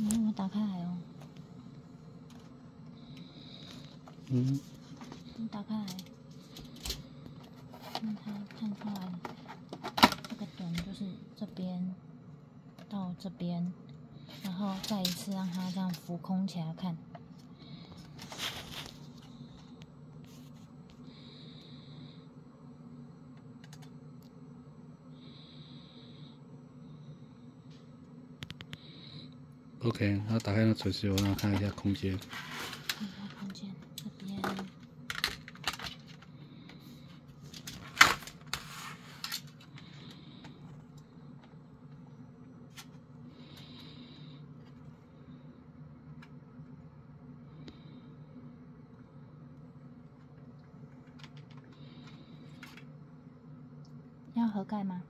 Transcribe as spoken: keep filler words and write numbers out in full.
嗯，我打开来哦。嗯。你打开来，让它看出来，这个点就是这边到这边，然后再一次让它这样浮空起来看。 OK， 那打开那垂直油，让我看一下空间。看一下空间，这边。要合盖吗？